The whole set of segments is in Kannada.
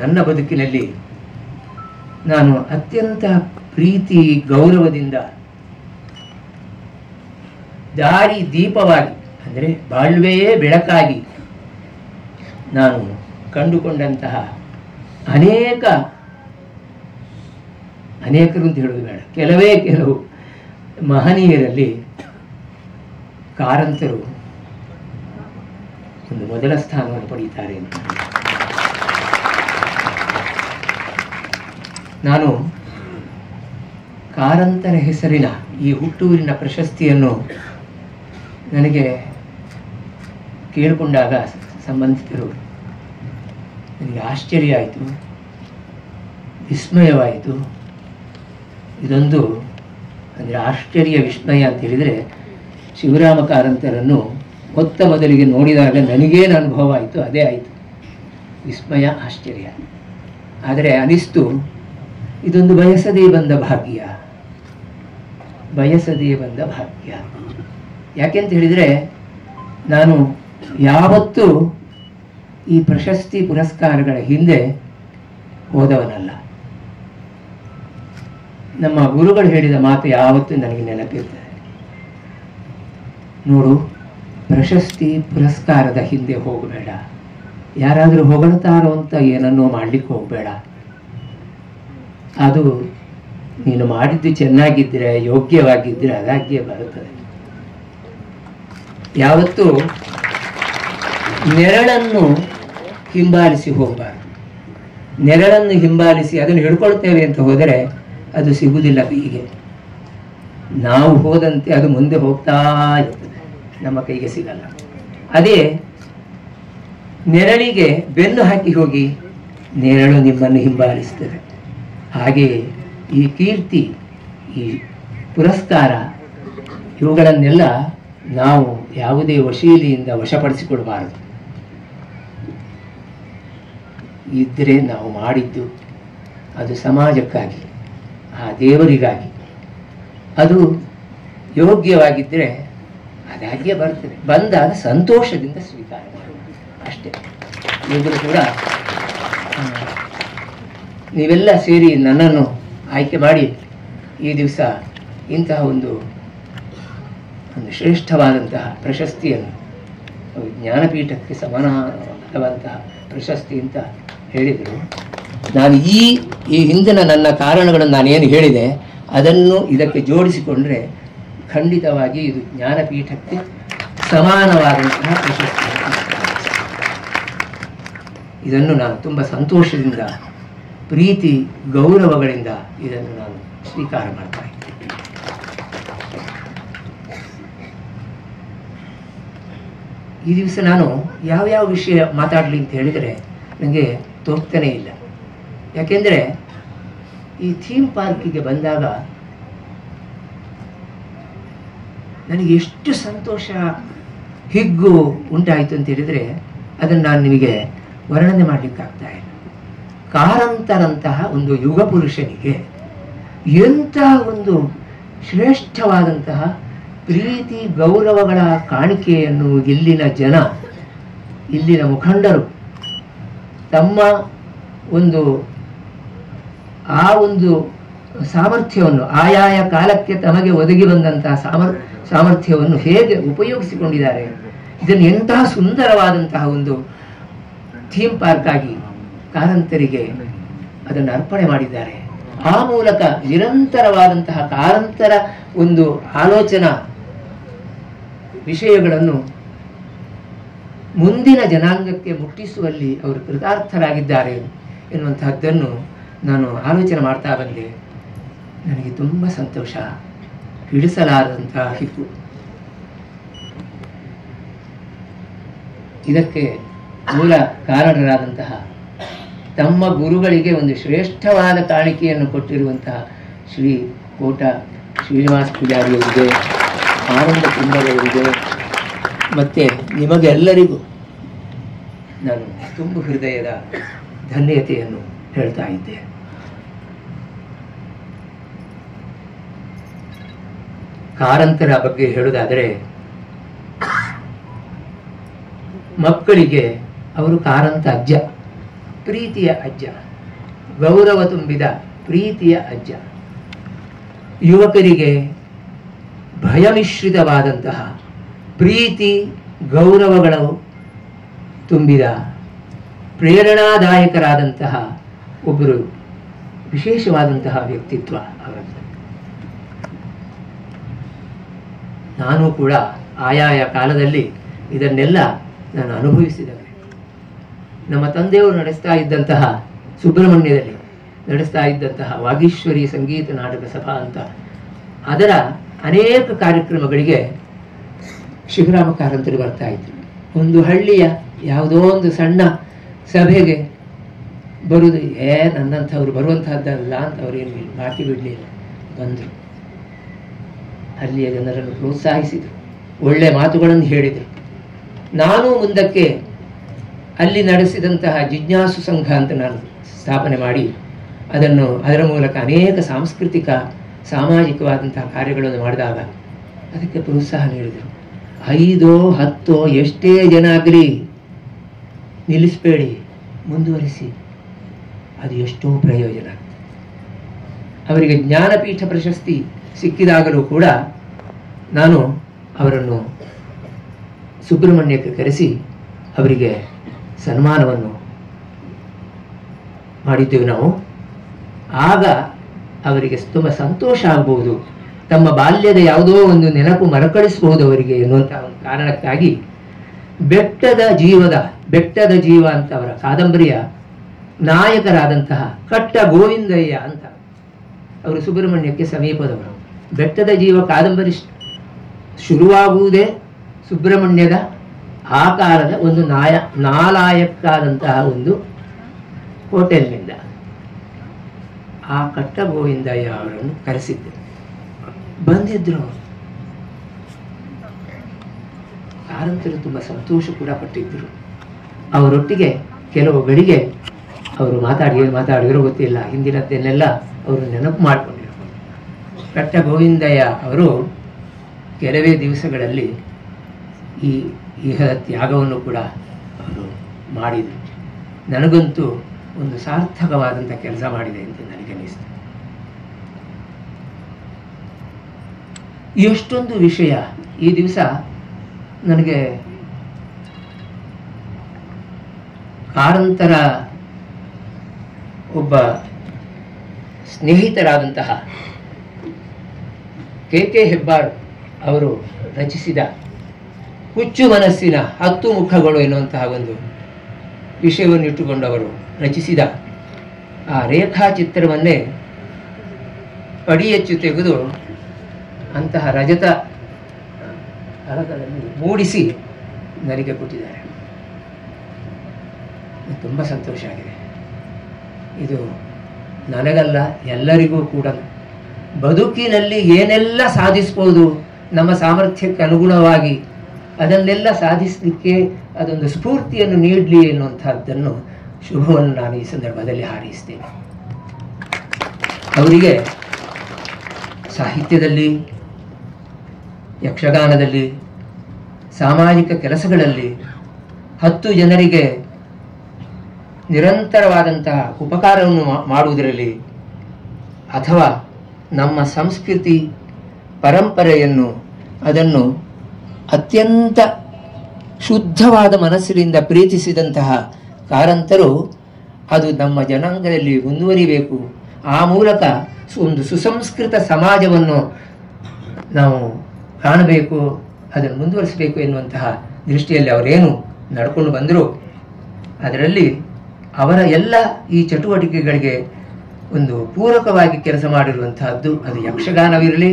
ನನ್ನ ಬದುಕಿನಲ್ಲಿ ನಾನು ಅತ್ಯಂತ ಪ್ರೀತಿ ಗೌರವದಿಂದ ದಾರಿ ದೀಪವಾಗಿ ಅಂದರೆ ಬಾಳ್ವೆಯೇ ಬೆಳಕಾಗಿ ನಾನು ಕಂಡುಕೊಂಡಂತಹ ಅನೇಕರು ಅಂತ ಹೇಳೋದು ಬೇಡ, ಕೆಲವು ಮಹನೀಯರಲ್ಲಿ ಕಾರಂತರು ಒಂದು ಮೊದಲ ಸ್ಥಾನವನ್ನು ಪಡೆಯುತ್ತಾರೆ ಅಂತ ನಾನು ಕಾರಂತರ ಹೆಸರಿನ ಈ ಹುಟ್ಟೂರಿನ ಪ್ರಶಸ್ತಿಯನ್ನು ನನಗೆ ಕೇಳಿಕೊಂಡಾಗ ಸಂಬಂಧಿತರು ನನಗೆ ಆಶ್ಚರ್ಯ ಆಯಿತು, ವಿಸ್ಮಯವಾಯಿತು. ಇದೊಂದು ಅಂದರೆ ಆಶ್ಚರ್ಯ ವಿಸ್ಮಯ ಅಂತ ಹೇಳಿದರೆ ಶಿವರಾಮ ಕಾರಂತರನ್ನು ಹೊತ್ತ ಮೊದಲಿಗೆ ನೋಡಿದಾಗ ನನಗೇನು ಅನುಭವ ಆಯಿತು ಅದೇ ಆಯಿತು, ವಿಸ್ಮಯ ಆಶ್ಚರ್ಯ. ಆದರೆ ಅನಿಸ್ತು ಇದೊಂದು ಬಯಸದೇ ಬಂದ ಭಾಗ್ಯ. ಯಾಕೆಂತ ಹೇಳಿದರೆ ನಾನು ಯಾವತ್ತೂ ಈ ಪ್ರಶಸ್ತಿ ಪುರಸ್ಕಾರಗಳ ಹಿಂದೆ ಹೋದವನಲ್ಲ. ನಮ್ಮ ಗುರುಗಳು ಹೇಳಿದ ಮಾತು ಯಾವತ್ತೂ ನನಗೆ ನೆನಪಿರ್ತದೆ, ನೋಡು ಪ್ರಶಸ್ತಿ ಪುರಸ್ಕಾರದ ಹಿಂದೆ ಹೋಗಬೇಡ, ಯಾರಾದರೂ ಹೊಗಳ್ತಾರೋ ಅಂತ ಏನನ್ನೋ ಮಾಡಲಿಕ್ಕೆ ಹೋಗಬೇಡ, ಅದು ನೀನು ಮಾಡಿದ್ದು ಚೆನ್ನಾಗಿದ್ದರೆ ಯೋಗ್ಯವಾಗಿದ್ದರೆ ಅದಾಗಿಯೇ ಬರುತ್ತದೆ. ಯಾವತ್ತೂ ನೆರಳನ್ನು ಹಿಂಬಾಲಿಸಿ ಅದನ್ನು ಹಿಡ್ಕೊಳ್ತೇವೆ ಅಂತ ಹೋದರೆ ಅದು ಸಿಗುವುದಿಲ್ಲ. ಹೀಗೆ ನಾವು ಹೋದಂತೆ ಅದು ಮುಂದೆ ಹೋಗ್ತಾ ಇರ್ತದೆ, ನಮ್ಮ ಕೈಗೆ ಸಿಗಲ್ಲ. ಅದೇ ನೆರಳಿಗೆ ಬೆನ್ನು ಹಾಕಿ ಹೋಗಿ ನೆರಳು ನಿಮ್ಮನ್ನು ಹಿಂಬಾಲಿಸ್ತದೆ. ಹಾಗೆಯೇ ಈ ಕೀರ್ತಿ, ಈ ಪುರಸ್ಕಾರ, ಇವುಗಳನ್ನೆಲ್ಲ ನಾವು ಯಾವುದೇ ವಶೀಲಿಯಿಂದ ವಶಪಡಿಸಿಕೊಡಬಾರದು. ಇದ್ದರೆ ನಾವು ಮಾಡಿದ್ದು ಅದು ಸಮಾಜಕ್ಕಾಗಿ, ಆ ದೇವರಿಗಾಗಿ, ಅದು ಯೋಗ್ಯವಾಗಿದ್ದರೆ ಅದಾಗಿಯೇ ಬರ್ತದೆ. ಬಂದಾಗ ಸಂತೋಷದಿಂದ ಸ್ವೀಕಾರ ಮಾಡುವುದು ಅಷ್ಟೇ. ಇವರು ಕೂಡ ನೀವೆಲ್ಲ ಸೇರಿ ನನ್ನನ್ನು ಆಯ್ಕೆ ಮಾಡಿ ಈ ದಿವಸ ಇಂತಹ ಒಂದು ಶ್ರೇಷ್ಠವಾದಂತಹ ಪ್ರಶಸ್ತಿಯನ್ನು, ಜ್ಞಾನಪೀಠಕ್ಕೆ ಸಮಾನವಾದಂತಹ ಪ್ರಶಸ್ತಿ ಅಂತ ಹೇಳಿದರು. ನಾನು ಈ ಹಿಂದಿನ ನನ್ನ ಕಾರಣಗಳನ್ನು ನಾನೇನು ಹೇಳಿದೆ ಅದನ್ನು ಇದಕ್ಕೆ ಜೋಡಿಸಿಕೊಂಡ್ರೆ ಖಂಡಿತವಾಗಿ ಇದು ಜ್ಞಾನಪೀಠಕ್ಕೆ ಸಮಾನವಾದಂತಹ ಪ್ರಶಸ್ತಿ. ಇದನ್ನು ನಾನು ತುಂಬ ಸಂತೋಷದಿಂದ, ಪ್ರೀತಿ ಗೌರವಗಳಿಂದ ಇದನ್ನು ನಾನು ಸ್ವೀಕಾರ ಮಾಡ್ತಾ ಇದ್ದೇನೆ. ಈ ದಿವಸ ನಾನು ಯಾವ್ಯಾವ ವಿಷಯ ಮಾತಾಡಲಿ ಅಂತ ಹೇಳಿದರೆ ನನಗೆ ತೋರ್ತಾನೇ ಇಲ್ಲ. ಯಾಕೆಂದರೆ ಈ ಥೀಮ್ ಪಾರ್ಕಿಗೆ ಬಂದಾಗ ನನಗೆ ಎಷ್ಟು ಸಂತೋಷ, ಹಿಗ್ಗು ಉಂಟಾಯಿತು ಅಂತ ಹೇಳಿದರೆ ಅದನ್ನು ನಾನು ನಿಮಗೆ ವರ್ಣನೆ ಮಾಡಲಿಕ್ಕಾಗ್ತಾ ಇಲ್ಲ. ಕಾರಂತರಂತಹ ಒಂದು ಯುಗ ಪುರುಷನಿಗೆ ಎಂತಹ ಒಂದು ಶ್ರೇಷ್ಠವಾದಂತಹ ಪ್ರೀತಿ ಗೌರವಗಳ ಕಾಣಿಕೆಯನ್ನು ಇಲ್ಲಿನ ಮುಖಂಡರು ತಮ್ಮ ಆ ಒಂದು ಸಾಮರ್ಥ್ಯವನ್ನು, ಆಯಾಯ ಕಾಲಕ್ಕೆ ತಮಗೆ ಒದಗಿ ಬಂದಂತಹ ಸಾಮರ್ಥ್ಯವನ್ನು ಹೇಗೆ ಉಪಯೋಗಿಸಿಕೊಂಡಿದ್ದಾರೆ, ಇದನ್ನು ಎಂತಹ ಸುಂದರವಾದಂತಹ ಒಂದು ಥೀಮ್ ಪಾರ್ಕ್ ಆಗಿ ಕಾರಂತರಿಗೆ ಅದನ್ನು ಅರ್ಪಣೆ ಮಾಡಿದ್ದಾರೆ. ಆ ಮೂಲಕ ನಿರಂತರವಾದಂತಹ ಕಾರಂತರ ಒಂದು ಆಲೋಚನಾ ವಿಷಯಗಳನ್ನು ಮುಂದಿನ ಜನಾಂಗಕ್ಕೆ ಮುಟ್ಟಿಸುವಲ್ಲಿ ಅವರು ಕೃತಾರ್ಥರಾಗಿದ್ದಾರೆ ಎನ್ನುವಂತಹದ್ದನ್ನು ನಾನು ಆಲೋಚನೆ ಮಾಡ್ತಾ ಬಂದೆ. ನನಗೆ ತುಂಬ ಸಂತೋಷ, ಹಿಡಿಸಲಾರದಂತಹ ಹಿಗ್ಗು. ಇದಕ್ಕೆ ಮೂಲ ಕಾರಣರಾದಂತಹ ತಮ್ಮ ಗುರುಗಳಿಗೆ ಒಂದು ಶ್ರೇಷ್ಠವಾದ ಕಾಣಿಕೆಯನ್ನು ಕೊಟ್ಟಿರುವಂತಹ ಶ್ರೀ ಕೋಟ ಶ್ರೀನಿವಾಸ ಪೂಜಾರಿಯವರಿಗೆ, ಆನಂದ ಕುಂಬರವರಿಗೆ ಮತ್ತು ನಿಮಗೆಲ್ಲರಿಗೂ ನಾನು ತುಂಬು ಹೃದಯದ ಧನ್ಯತೆಯನ್ನು ಹೇಳ್ತಾ ಇದ್ದೆ. ಕಾರಂತರ ಬಗ್ಗೆ ಹೇಳುವುದಾದರೆ, ಮಕ್ಕಳಿಗೆ ಅವರು ಕಾರಂತ ಅಜ್ಜ, ಪ್ರೀತಿಯ ಅಜ್ಜ, ಗೌರವ ತುಂಬಿದ ಪ್ರೀತಿಯ ಅಜ್ಜ. ಯುವಕರಿಗೆ ಭಯ ಮಿಶ್ರಿತವಾದಂತಹ ಪ್ರೀತಿ ಗೌರವಗಳು ತುಂಬಿದ ಪ್ರೇರಣಾದಾಯಕರಾದಂತಹ ಒಬ್ಬರು ವಿಶೇಷವಾದಂತಹ ವ್ಯಕ್ತಿತ್ವ ಅವರದ್ದು. ನಾನು ಕೂಡ ಆಯಾಯ ಕಾಲದಲ್ಲಿ ಇದನ್ನೆಲ್ಲ ನಾನು ಅನುಭವಿಸಿದ್ದೇನೆ. ನಮ್ಮ ತಂದೆಯವರು ನಡೆಸ್ತಾ ಇದ್ದಂತಹ ಸುಬ್ರಹ್ಮಣ್ಯದಲ್ಲಿ ನಡೆಸ್ತಾ ಇದ್ದಂತಹ ವಾಗೀಶ್ವರಿ ಸಂಗೀತ ನಾಟಕ ಸಭಾ ಅಂತ ಅದರ ಅನೇಕ ಕಾರ್ಯಕ್ರಮಗಳಿಗೆ ಶಿವರಾಮ ಕಾರಂತರು ಬರ್ತಾ ಇದ್ರು. ಒಂದು ಹಳ್ಳಿಯ ಯಾವುದೋ ಒಂದು ಸಣ್ಣ ಸಭೆಗೆ ಬರುವುದು, ನನ್ನಂಥವ್ರು ಬರುವಂತಹದ್ದಲ್ಲ ಅಂತ ಅವ್ರು ಏನು ಮಾತಿ ಬಿಡಲಿಲ್ಲ, ಬಂದರು. ಅಲ್ಲಿಯ ಜನರನ್ನು ಪ್ರೋತ್ಸಾಹಿಸಿದರು, ಒಳ್ಳೆ ಮಾತುಗಳನ್ನು ಹೇಳಿದರು. ನಾನು ಮುಂದಕ್ಕೆ ಅಲ್ಲಿ ನಡೆಸಿದಂತಹ ಜಿಜ್ಞಾಸು ಸಂಘ ಅಂತ ನಾನು ಸ್ಥಾಪನೆ ಮಾಡಿ ಅದನ್ನು ಅದರ ಮೂಲಕ ಅನೇಕ ಸಾಂಸ್ಕೃತಿಕ ಸಾಮಾಜಿಕವಾದಂತಹ ಕಾರ್ಯಗಳನ್ನು ಮಾಡಿದಾಗ ಅದಕ್ಕೆ ಪ್ರೋತ್ಸಾಹ ನೀಡಿದರು. 5, 10 ಎಷ್ಟೇ ಜನ ಆಗಲಿ ನಿಲ್ಲಿಸಬೇಡಿ, ಮುಂದುವರಿಸಿ, ಅದು ಎಷ್ಟೋ ಪ್ರಯೋಜನ. ಅವರಿಗೆ ಜ್ಞಾನಪೀಠ ಪ್ರಶಸ್ತಿ ಸಿಕ್ಕಿದಾಗಲೂ ಕೂಡ ನಾನು ಅವರನ್ನು ಸುಬ್ರಹ್ಮಣ್ಯಕ್ಕೆ ಕರೆಸಿ ಅವರಿಗೆ ಸನ್ಮಾನವನ್ನು ಮಾಡಿದ್ದೇವೆ ನಾವು. ಆಗ ಅವರಿಗೆ ತುಂಬ ಸಂತೋಷ ಆಗಬಹುದು, ತಮ್ಮ ಬಾಲ್ಯದ ಯಾವುದೋ ಒಂದು ನೆನಪು ಮರುಕಳಿಸಬಹುದು ಅವರಿಗೆ ಎನ್ನುವಂಥ ಒಂದು ಕಾರಣಕ್ಕಾಗಿ ಬೆಟ್ಟದ ಜೀವ ಅಂತ ಅವರ ಕಾದಂಬರಿಯ ನಾಯಕರಾದಂತಹ ಕಟ್ಟ ಗೋವಿಂದಯ್ಯ ಅಂತ ಅವರು ಸುಬ್ರಹ್ಮಣ್ಯಕ್ಕೆ ಸಮೀಪದವರು. ಬೆಟ್ಟದ ಜೀವ ಕಾದಂಬರಿ ಶುರುವಾಗುವುದೇ ಸುಬ್ರಹ್ಮಣ್ಯದ ಆ ಕಾಲದ ಒಂದು ನಾಲಾಯಕ್ಕಾದಂತಹ ಒಂದು ಹೋಟೆಲ್ನಿಂದ. ಆ ಕಟ್ಟ ಗೋವಿಂದಯ್ಯ ಅವರನ್ನು ಕರೆಸಿದ್ದರು, ಬಂದಿದ್ರು ಅವರು. ಕಾರಂತರು ತುಂಬ ಸಂತೋಷ ಕೂಡ ಪಟ್ಟಿದ್ದರು. ಅವರೊಟ್ಟಿಗೆ ಕೆಲವು ಗಳಿಗೆ ಅವರು ಮಾತಾಡಿರೋ ಗೊತ್ತಿಲ್ಲ, ಹಿಂದಿನದ್ದನ್ನೆಲ್ಲ ಅವರು ನೆನಪು ಮಾಡಿಕೊಂಡಿರು. ಕಟ್ಟ ಗೋವಿಂದಯ್ಯ ಅವರು ಕೆಲವೇ ದಿವಸಗಳಲ್ಲಿ ಈ ಇಹದ ತ್ಯಾಗವನ್ನು ಕೂಡ ಅವರು ಮಾಡಿದರು. ನನಗಂತೂ ಒಂದು ಸಾರ್ಥಕವಾದಂಥ ಕೆಲಸ ಮಾಡಿದೆ ಅಂತ ನನಗನ್ನಿಸ್ತು. ಎಷ್ಟೊಂದು ವಿಷಯ ಈ ದಿವಸ ನನಗೆ ಕಾರಂತರ ಒಬ್ಬ ಸ್ನೇಹಿತರಾದಂತಹ ಕೆ ಹೆಬ್ಬಾರ್ ಅವರು ರಚಿಸಿದ ಹುಚ್ಚು ಮನಸ್ಸಿನ 10 ಮುಖಗಳು ಎನ್ನುವಂತಹ ಒಂದು ವಿಷಯವನ್ನು ಇಟ್ಟುಕೊಂಡು ಅವರು ರಚಿಸಿದ ಆ ರೇಖಾಚಿತ್ರವನ್ನೇ ಪಡಿಯಚ್ಚು ತೆಗೆದು ಅಂತಹ ರಜತ ಕರಕದಲ್ಲಿ ಮೂಡಿಸಿ ನನಗೆ ಕೊಟ್ಟಿದ್ದಾರೆ. ತುಂಬ ಸಂತೋಷ ಆಗಿದೆ. ಇದು ನನಗಲ್ಲ, ಎಲ್ಲರಿಗೂ ಕೂಡ ಬದುಕಿನಲ್ಲಿ ಏನೆಲ್ಲ ಸಾಧಿಸ್ಬೋದು, ನಮ್ಮ ಸಾಮರ್ಥ್ಯಕ್ಕೆ ಅನುಗುಣವಾಗಿ ಅದನ್ನೆಲ್ಲ ಸಾಧಿಸಲಿಕ್ಕೆ ಅದೊಂದು ಸ್ಫೂರ್ತಿಯನ್ನು ನೀಡಲಿ ಎನ್ನುವಂಥದ್ದನ್ನು ಶುಭವನ್ನು ನಾನು ಈ ಸಂದರ್ಭದಲ್ಲಿ ಹಾರೈಸ್ತೇನೆ. ಅವರಿಗೆ ಸಾಹಿತ್ಯದಲ್ಲಿ, ಯಕ್ಷಗಾನದಲ್ಲಿ, ಸಾಮಾಜಿಕ ಕೆಲಸಗಳಲ್ಲಿ 10 ಜನರಿಗೆ ನಿರಂತರವಾದಂತಹ ಉಪಕಾರವನ್ನು ಮಾಡುವುದರಲ್ಲಿ ಅಥವಾ ನಮ್ಮ ಸಂಸ್ಕೃತಿ ಪರಂಪರೆಯನ್ನು ಅದನ್ನು ಅತ್ಯಂತ ಶುದ್ಧವಾದ ಮನಸ್ಸಿನಿಂದ ಪ್ರೀತಿಸಿದಂತಹ ಕಾರಂತರು ಅದು ನಮ್ಮ ಜನಾಂಗದಲ್ಲಿ ಮುಂದುವರಿಬೇಕು, ಆ ಮೂಲಕ ಒಂದು ಸುಸಂಸ್ಕೃತ ಸಮಾಜವನ್ನು ನಾವು ಕಾಣಬೇಕು, ಅದನ್ನು ಮುಂದುವರಿಸಬೇಕು ಎನ್ನುವಂತಹ ದೃಷ್ಟಿಯಲ್ಲಿ ಅವರೇನು ನಡ್ಕೊಂಡು ಬಂದರು ಅದರಲ್ಲಿ ಅವರ ಎಲ್ಲ ಈ ಚಟುವಟಿಕೆಗಳಿಗೆ ಒಂದು ಪೂರಕವಾಗಿ ಕೆಲಸ ಮಾಡಿರುವಂತಹದ್ದು ಅದು ಯಕ್ಷಗಾನವಿರಲಿ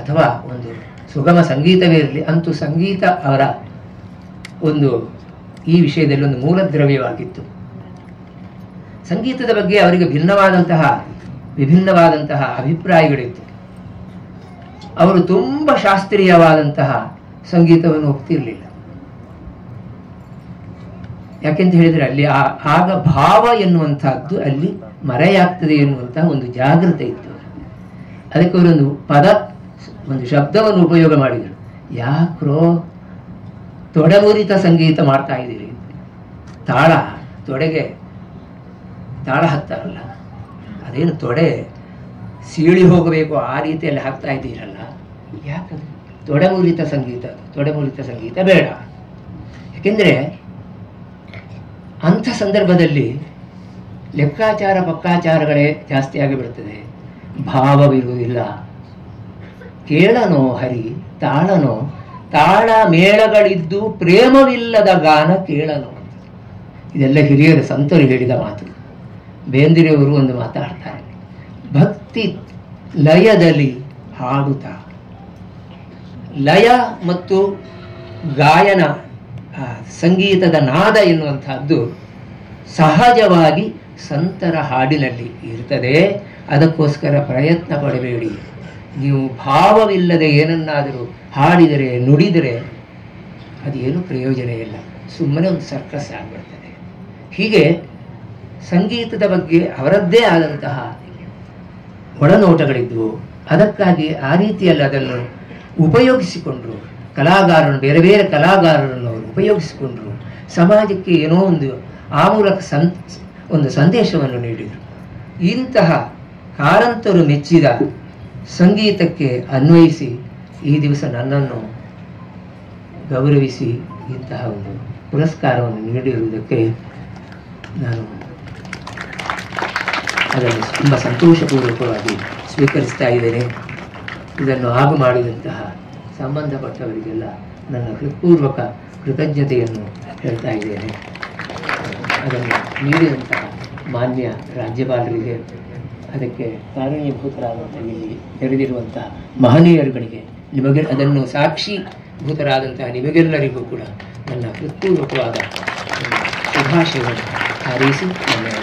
ಅಥವಾ ಒಂದು ಸುಗಮ ಸಂಗೀತವಿರಲಿ. ಅಂತೂ ಸಂಗೀತ ಅವರ ಒಂದು ಈ ವಿಷಯದಲ್ಲಿ ಒಂದು ಮೂಲ ದ್ರವ್ಯವಾಗಿತ್ತು. ಸಂಗೀತದ ಬಗ್ಗೆ ಅವರಿಗೆ ವಿಭಿನ್ನವಾದಂತಹ ಅಭಿಪ್ರಾಯಗಳಿತ್ತು. ಅವರು ತುಂಬ ಶಾಸ್ತ್ರೀಯವಾದಂತಹ ಸಂಗೀತವನ್ನು ಒಪ್ತಿರಲಿಲ್ಲ. ಯಾಕೆಂತ ಹೇಳಿದರೆ ಅಲ್ಲಿ ಆಗ ಭಾವ ಎನ್ನುವಂತಹದ್ದು ಅಲ್ಲಿ ಮರೆಯಾಗ್ತದೆ ಎನ್ನುವಂತಹ ಒಂದು ಜಾಗೃತಿ ಇತ್ತು. ಅದಕ್ಕೆ ಅವರೊಂದು ಒಂದು ಶಬ್ದವನ್ನು ಉಪಯೋಗ ಮಾಡಿದರು, ಯಾಕ್ರೋ ತೊಡೆಮುರಿತ ಸಂಗೀತ ಮಾಡ್ತಾ ಇದ್ದೀರಿ, ತಾಳ ತೊಡೆಗೆ ತಾಳ ಹಾಕ್ತಾರಲ್ಲ ಅದೇನು ತೊಡೆ ಸೀಳಿ ಹೋಗಬೇಕು ಆ ರೀತಿಯಲ್ಲಿ ಹಾಕ್ತಾ ಇದ್ದೀರಲ್ಲ ಯಾಕದು? ತೊಡೆಮೂಲಿತ ಸಂಗೀತ ಅದು. ತೊಡೆಮೂಲಿತ ಸಂಗೀತ ಬೇಡ. ಯಾಕೆಂದರೆ ಅಂಥ ಸಂದರ್ಭದಲ್ಲಿ ಲೆಕ್ಕಾಚಾರ ಪಕ್ಕಾಚಾರಗಳೇ ಜಾಸ್ತಿ ಆಗಿಬಿಡ್ತದೆ, ಭಾವವಿರುವುದಿಲ್ಲ. ಕೇಳನೋ ಹರಿ ತಾಳನೋ, ತಾಳ ಮೇಳಗಳಿದ್ದು ಪ್ರೇಮವಿಲ್ಲದ ಗಾನ ಕೇಳನೋ. ಇದೆಲ್ಲ ಹಿರಿಯರು ಸಂತರು ಹೇಳಿದ ಮಾತು. ಬೇಂದ್ರೆಯವರು ಒಂದು ಮಾತಾಡ್ತಾರೆ, ಭಕ್ತಿ ಲಯದಲ್ಲಿ ಹಾಡುತ್ತಾ. ಲಯ ಮತ್ತು ಗಾಯನ ಸಂಗೀತದ ನಾದ ಎನ್ನುವಂಥದ್ದು ಸಹಜವಾಗಿ ಸಂತರ ಹಾಡಿನಲ್ಲಿ ಇರ್ತದೆ. ಅದಕ್ಕೋಸ್ಕರ ಪ್ರಯತ್ನ ಪಡಬೇಡಿ. ನೀವು ಭಾವವಿಲ್ಲದೆ ಏನನ್ನಾದರೂ ಹಾಡಿದರೆ ನುಡಿದರೆ ಅದೇನು ಪ್ರಯೋಜನ ಇಲ್ಲ, ಸುಮ್ಮನೆ ಒಂದು ಸರ್ಕಸ್ ಆಗಿಬಿಡ್ತದೆ. ಹೀಗೆ ಸಂಗೀತದ ಬಗ್ಗೆ ಅವರದ್ದೇ ಆದಂತಹ ಒಳನೋಟಗಳಿದ್ದವು. ಅದಕ್ಕಾಗಿ ಆ ರೀತಿಯಲ್ಲಿ ಅದನ್ನು ಉಪಯೋಗಿಸಿಕೊಂಡರು ಕಲಾಕಾರರು, ಬೇರೆ ಬೇರೆ ಕಲಾಕಾರರನ್ನು ಅವರು ಉಪಯೋಗಿಸಿಕೊಂಡರು. ಸಮಾಜಕ್ಕೆ ಏನೋ ಒಂದು ಆ ಮೂಲಕ ಒಂದು ಸಂದೇಶವನ್ನು ನೀಡಿದರು. ಇಂತಹ ಕಾರಂತರು ಮೆಚ್ಚಿದ ಸಂಗೀತಕ್ಕೆ ಅನ್ವಯಿಸಿ ಈ ದಿವಸ ನನ್ನನ್ನು ಗೌರವಿಸಿ ಇಂತಹ ಒಂದು ಪುರಸ್ಕಾರವನ್ನು ನೀಡಿರುವುದಕ್ಕೆ ನಾನು ಅದನ್ನು ತುಂಬ ಸಂತೋಷಪೂರ್ವಕವಾಗಿ ಸ್ವೀಕರಿಸ್ತಾ ಇದ್ದೇನೆ. ಇದನ್ನು ಆಗು ಮಾಡಿದಂತಹ ಸಂಬಂಧಪಟ್ಟವರಿಗೆಲ್ಲ ನನ್ನ ಹೃತ್ಪೂರ್ವಕ ಕೃತಜ್ಞತೆಯನ್ನು ಹೇಳ್ತಾ ಇದ್ದೇನೆ. ಅದನ್ನು ನೀಡಿದಂತಹ ಮಾನ್ಯ ರಾಜ್ಯಪಾಲರಿಗೆ, ಅದಕ್ಕೆ ಕಾರಣೀಭೂತರಾದಂಥ ಇಲ್ಲಿ ನೆರೆದಿರುವಂತಹ ಮಹನೀಯರುಗಳಿಗೆ, ನಿಮಗೆ ಅದನ್ನು ಸಾಕ್ಷೀಭೂತರಾದಂತಹ ನಿಮಗೆಲ್ಲರಿಗೂ ಕೂಡ ನನ್ನ ಹೃತ್ಪೂರ್ವಕವಾದ ಶುಭಾಶಯವನ್ನು ಹಾರೈಸಿ